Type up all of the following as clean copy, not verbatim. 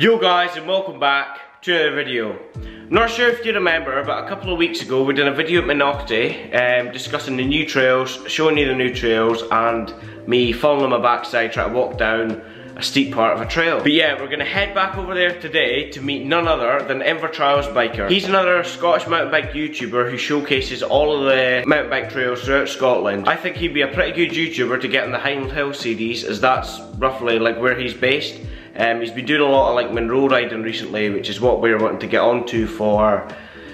Yo guys, and welcome back to another video. I'm not sure if you remember, but a couple of weeks ago we did a video at Minotti discussing the new trails, showing you the new trails and me falling on my backside trying to walk down a steep part of a trail. But yeah, we're going to head back over there today to meet none other than Inver Trials Biker. He's another Scottish mountain bike YouTuber who showcases all of the mountain bike trails throughout Scotland. I think he'd be a pretty good YouTuber to get in the Highland Hill series, as that's roughly like where he's based. He's been doing a lot of like Monroe riding recently, which is what we're wanting to get onto for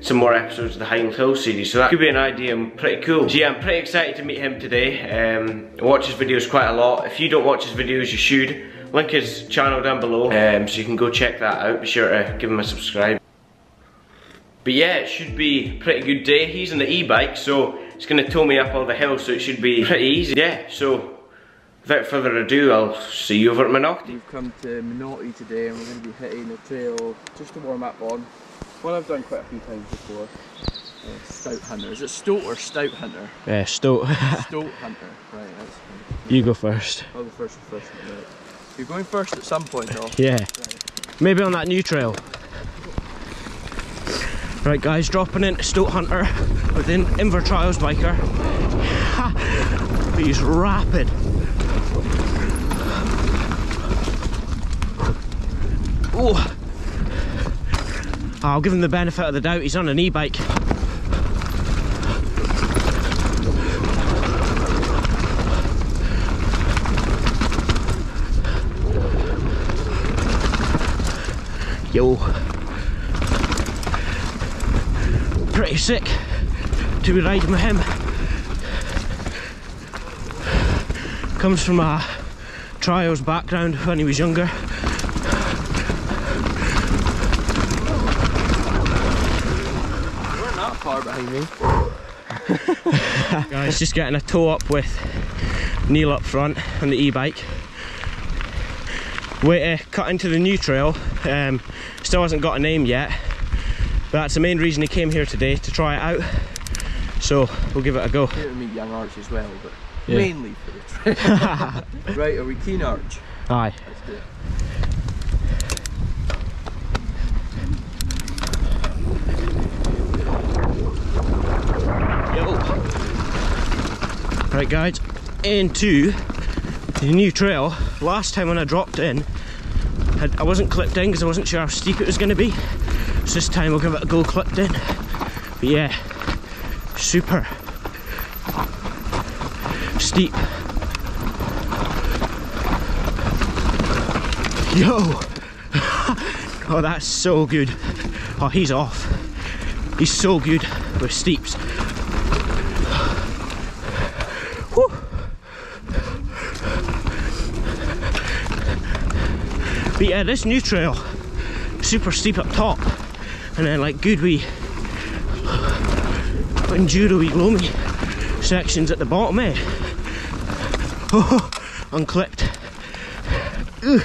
some more episodes of the Highland Hill series, so that could be an idea and pretty cool. So yeah, I'm pretty excited to meet him today. I watch his videos quite a lot. If you don't watch his videos, you should. Link his channel down below, so you can go check that out. Be sure to give him a subscribe. But yeah, it should be a pretty good day. He's on the e-bike, so it's going to tow me up all the hills, so it should be pretty easy. Yeah, so without further ado, I'll see you over at Monaughty. We've come to Monaughty today and we're going to be hitting a trail just to warm up on. One I've done quite a few times before. Stout Hunter. Is it Stout or Stout Hunter? Yeah, Stout. Stout Hunter. Right, that's fine. You go first. I'll go first with first. Right. You're going first at some point though. Yeah. Right. Maybe on that new trail. Right guys, dropping into Stout Hunter with Inver Trials Biker. He's rapid. Oh, I'll give him the benefit of the doubt, he's on an e-bike. Yo. Pretty sick to be riding with him. Comes from a trials background when he was younger. Behind me. Guys, just getting a toe up with Neil up front on the e-bike. Way to cut into the new trail. Still hasn't got a name yet, but that's the main reason he came here today, to try it out. So we'll give it a go. Here to meet young Arch as well, but yeah, mainly for the trail. Right, are we keen, Arch? Aye. Let's do it. Right guys, into the new trail. Last time when I dropped in, I wasn't clipped in because I wasn't sure how steep it was going to be. So this time we'll give it a go clipped in. But yeah, super steep. Yo! Oh, that's so good. Oh, he's off. He's so good with steeps. But yeah, this new trail, super steep up top, and then like good wee enduro-y loamy sections at the bottom, eh? Oh, unclipped. Ugh.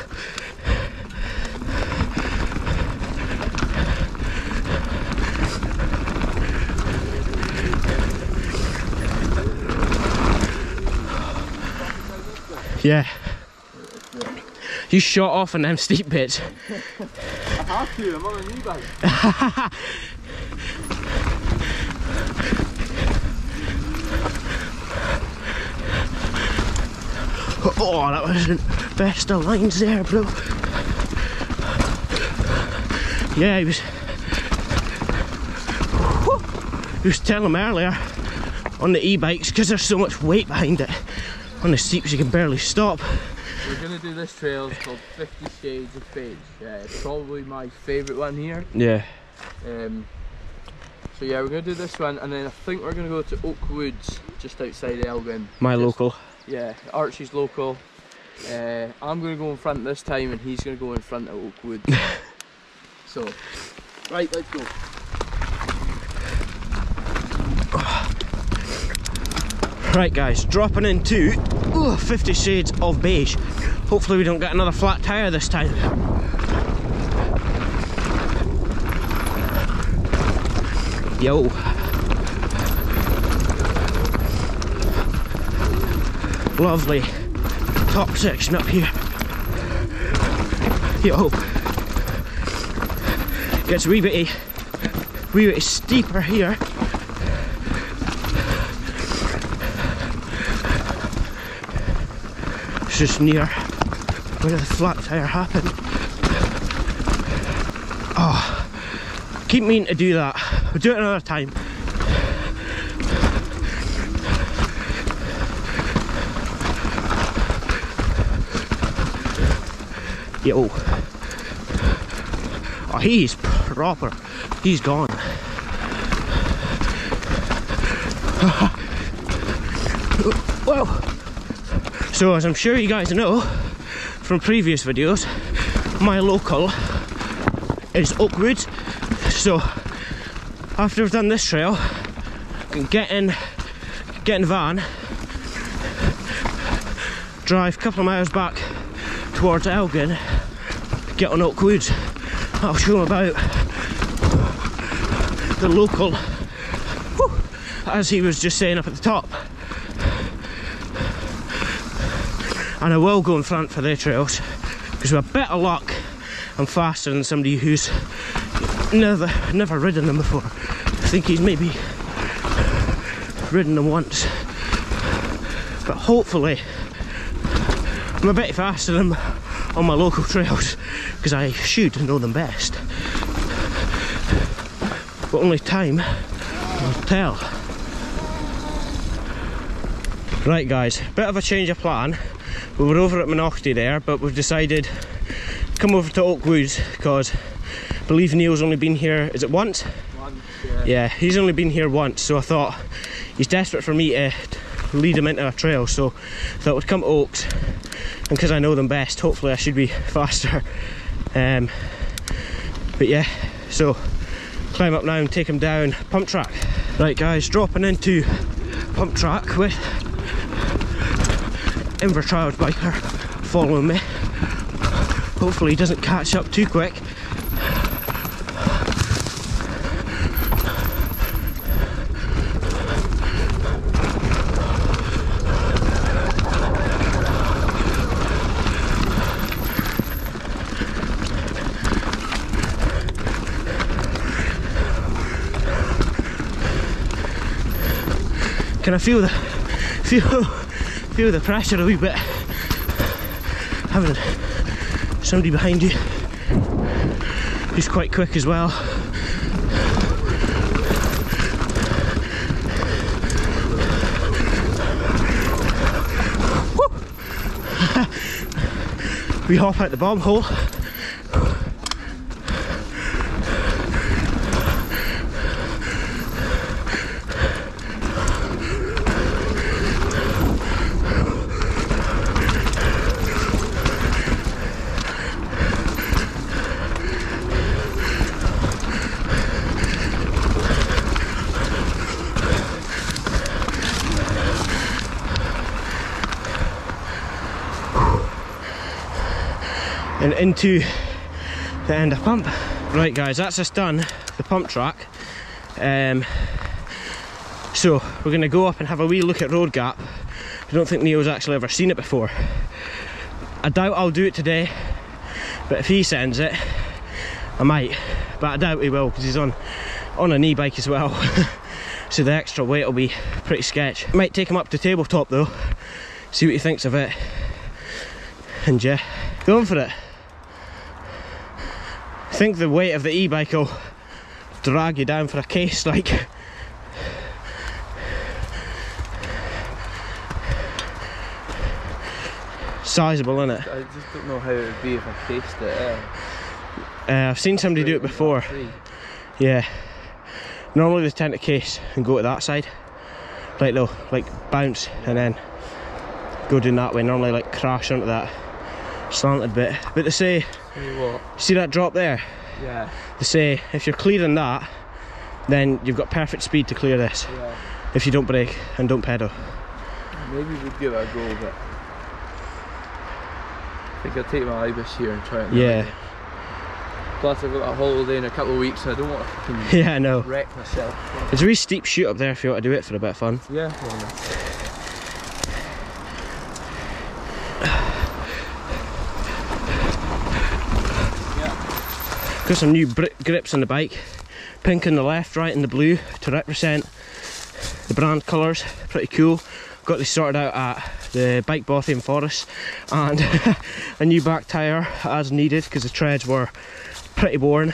Yeah. You shot off on them steep bits. I have to, I'm on a new bike. Oh, that wasn't best of lines there, bro. Yeah, he was telling him earlier on the e-bikes, because there's so much weight behind it, on the steeps you can barely stop. We're going to do this trail, it's called 50 Shades of Fades. Yeah, it's probably my favourite one here. Yeah. So yeah, we're going to do this one, and then I think we're going to go to Oak Woods, just outside Elgin. Local. Yeah, Archie's local. I'm going to go in front this time, and he's going to go in front of Oak Woods. So, right, let's go. Right guys, dropping into 50 Shades of Beige. Hopefully we don't get another flat tyre this time. Yo. Lovely top section up here. Yo. It gets a wee bit steeper here. It's just near where the flat tire happened. Oh, keep meaning to do that. We'll do it another time. Yo. Oh, he's proper. He's gone. Wow. So as I'm sure you guys know from previous videos, my local is Oak Woods. So after I've done this trail, I can get in the van, drive a couple of miles back towards Elgin, get on Oak Woods. I'll show them about the local, whew, as he was just saying up at the top. And I will go in front for their trails, because with a bit of luck I'm faster than somebody who's never ridden them before. I think he's maybe ridden them once, but hopefully I'm a bit faster than on my local trails, because I should know them best, but only time will tell. Right guys, bit of a change of plan. We were over at Monaughty there, but we've decided to come over to Oak Woods, because I believe Neil's only been here, is it once? Once, yeah. Yeah, he's only been here once, so I thought he's desperate for me to lead him into a trail, so I thought we'd come to Oaks, and because I know them best, hopefully I should be faster. But yeah, so climb up now and take him down Pump Track. Right guys, dropping into Pump Track with Inver Trials Biker following me. Hopefully he doesn't catch up too quick. Can I feel the pressure a wee bit, having somebody behind you who's quite quick as well. Woo! We hop out the bomb hole. And into the end of Pump. Right guys, that's us done the Pump Track. So we're going to go up and have a wee look at Road Gap. I don't think Neil's actually ever seen it before. I doubt I'll do it today, but if he sends it I might, but I doubt he will, because he's on an e-bike as well. So the extra weight will be pretty sketch. Might take him up to Tabletop though, see what he thinks of it, and yeah, going for it. I think the weight of the e-bike will drag you down for a case, like. Sizeable, isn't it? I just don't know how it would be if I faced it. I've seen somebody do it before. Yeah. Normally they tend to case and go to that side. Like though, like bounce and then go down that way. Normally like crash onto that slanted bit. But they say, see that drop there? Yeah. They say if you're clearing that, then you've got perfect speed to clear this. Yeah. If you don't brake and don't pedal. Maybe we'd give it a go, but I think I'll take my Ibis here and try it. Yeah. Plus I've got a holiday in a couple of weeks, so I don't want to fucking wreck myself. There's a wee steep chute up there if you want to do it for a bit of fun. Yeah. Got some new grips on the bike, pink in the left, right in the blue to represent the brand colours. Pretty cool. Got this sorted out at the Bike Bothy in Forest, and a new back tyre as needed because the treads were pretty worn.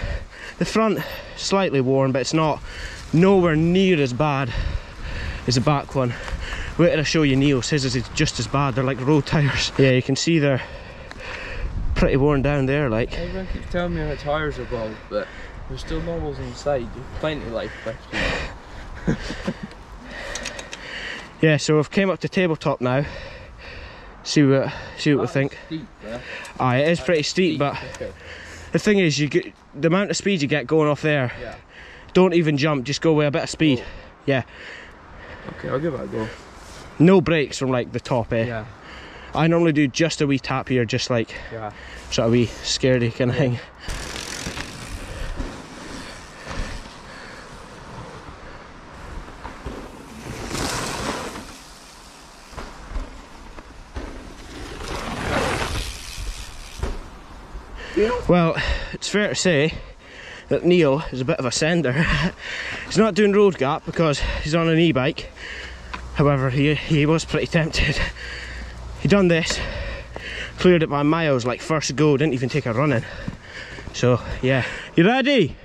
The front slightly worn, but it's not nowhere near as bad as the back one. Wait till I show you Neil's. His is just as bad. They're like road tyres. Yeah, you can see they're pretty worn down there. Like, everyone keeps telling me my tyres are bald, but there's still normals inside. There's plenty of life left. Yeah, so we've came up to tabletop now. See what we think. Steep, it is pretty steep, but the thing is, you get the amount of speed you get going off there. Yeah. Don't even jump, just go with a bit of speed. Oh. Yeah. Okay, I'll give it a go. No brakes from like the top, eh? Yeah. I normally do just a wee tap here, just like sort of wee scaredy kind of thing. Well, it's fair to say that Neil is a bit of a sender. He's not doing road gap because he's on an e-bike. However, he was pretty tempted. He done this, cleared it by miles like first go, didn't even take a run in. So yeah, you ready?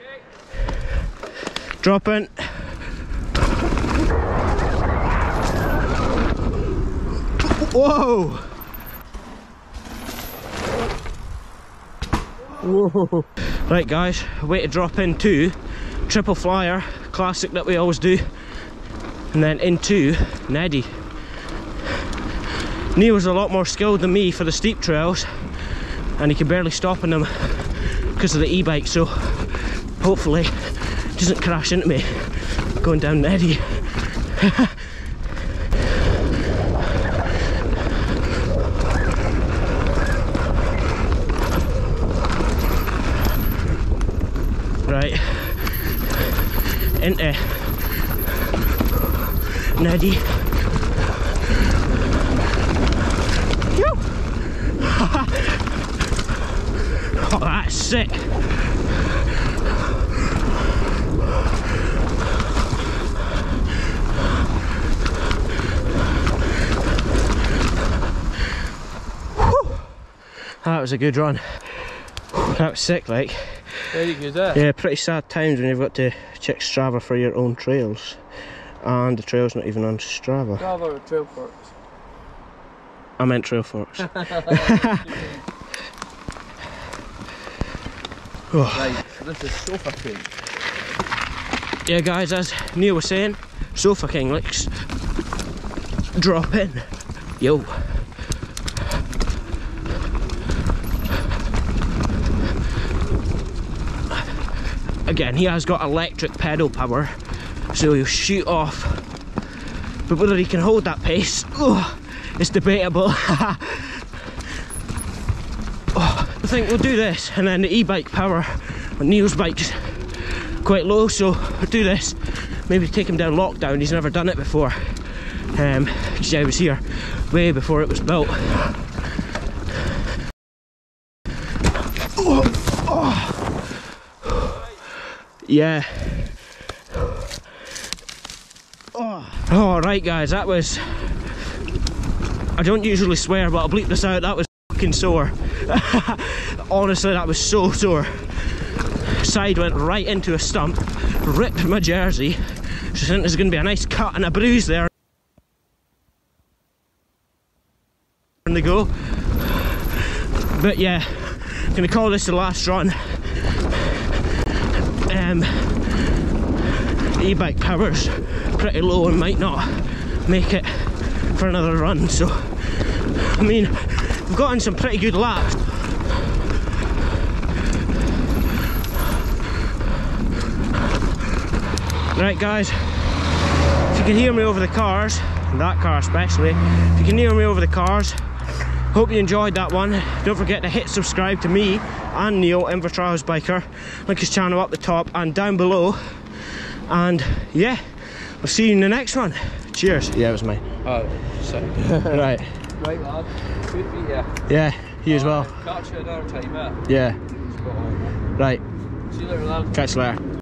Okay. Drop in. Whoa! Whoa. Right guys, way to drop into Triple Flyer, classic that we always do, and then into Neddy. Neil was a lot more skilled than me for the steep trails, and he can barely stop in them because of the e-bike, so hopefully it doesn't crash into me going down Neddy. Right, into Neddy. Oh, that's sick. Whew. That was a good run. That was sick, like. Very good, eh? Yeah, pretty sad times when you've got to check Strava for your own trails, and the trail's not even on Strava. Strava or Trail Forks? I meant Trail Forks. Right, so this is Sofa King. Yeah guys, as Neil was saying, Sofa King, let's drop in. Yo. Again, he has got electric pedal power, so he'll shoot off, but whether he can hold that pace, it's debatable. I think we'll do this, and then the e-bike power on Neil's bike's quite low, so we'll do this, maybe take him down Lockdown. He's never done it before, because I was here way before it was built. Yeah. Oh, right guys, that was... I don't usually swear, but I'll bleep this out. That was fucking sore. Honestly, that was so sore. Side went right into a stump, ripped my jersey. So I think there's going to be a nice cut and a bruise there. And they go. But yeah, I'm going to call this the last run. E-bike power's pretty low and might not make it for another run, so I mean, we've gotten some pretty good laps. Right guys, if you can hear me over the cars, and that car especially, if you can hear me over the cars, hope you enjoyed that one. Don't forget to hit subscribe to me and Neil, Inver Trials Biker. Link his channel up the top and down below. And yeah, I'll see you in the next one. Cheers. Yeah, it was mine. Oh, sorry. Right. Right, lad. Good to be here. Yeah, you as well. Catch you another time, eh? Yeah. Right. See you later, lad. Catch you later.